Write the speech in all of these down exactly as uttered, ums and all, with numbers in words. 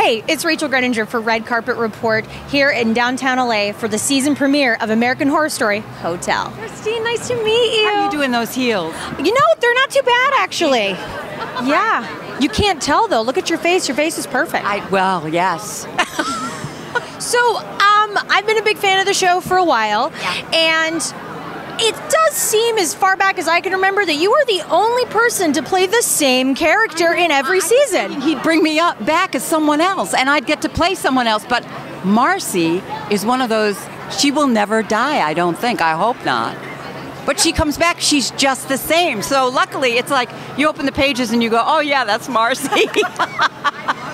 Hey, it's Rachel Greninger for Red Carpet Report here in downtown L A for the season premiere of American Horror Story: Hotel. Christine, nice to meet you. How are you doing those heels? You know, they're not too bad, actually. Yeah. You can't tell, though. Look at your face. Your face is perfect. I, well, yes. So, um, I've been a big fan of the show for a while, yeah. and... It does seem, as far back as I can remember, that you are the only person to play the same character in every season. He'd bring me up back as someone else, and I'd get to play someone else. But Marcy is one of those, she will never die, I don't think. I hope not. But she comes back, she's just the same. So luckily, it's like you open the pages and you go, oh, yeah, that's Marcy.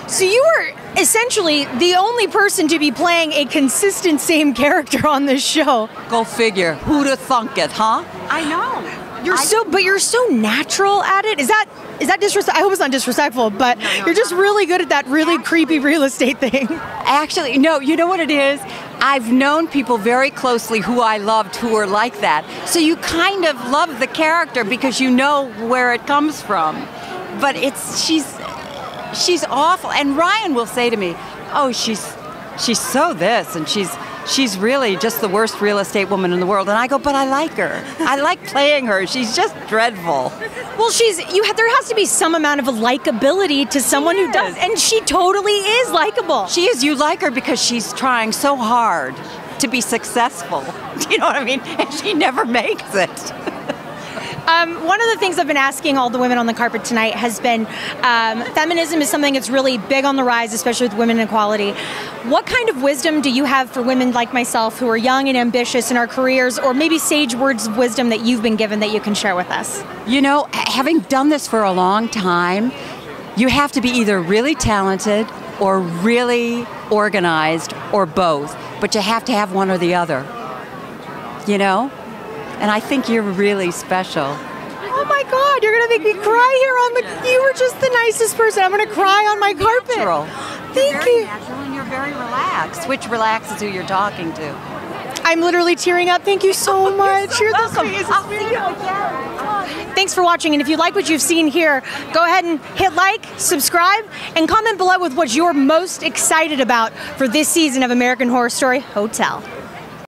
So you were essentially the only person to be playing a consistent same character on this show. Go figure. Who'd have thunk it, huh? I know. You're I so, but you're so natural at it. Is that is that disrespectful? I hope it's not disrespectful, but no, no, you're just really good at that really actually, creepy real estate thing. Actually, no. You know what it is? I've known people very closely who I loved who were like that. So you kind of love the character because you know where it comes from. But it's she's. She's awful, and Ryan will say to me, "Oh, she's she's so this, and she's she's really just the worst real estate woman in the world." And I go, "But I like her. I like playing her. She's just dreadful." Well, she's you. Have, there has to be some amount of likability to someone who does, and she totally is likable. She is. You like her because she's trying so hard to be successful. Do you know what I mean? And she never makes it. Um, one of the things I've been asking all the women on the carpet tonight has been um, feminism is something that's really big on the rise, especially with women equality. What kind of wisdom do you have for women like myself who are young and ambitious in our careers, or maybe sage words of wisdom that you've been given that you can share with us? You know, having done this for a long time, you have to be either really talented or really organized or both, but you have to have one or the other, you know? And I think you're really special. Oh my God, you're gonna make me cry here on the, you were just the nicest person. I'm gonna cry on my carpet. Natural. Thank you. You're very natural and you're very relaxed, which relaxes who you're talking to. I'm literally tearing up. Thank you so much. You're so welcome. I'll see you again. Thanks for watching. And if you like what you've seen here, go ahead and hit like, subscribe, and comment below with what you're most excited about for this season of American Horror Story: Hotel.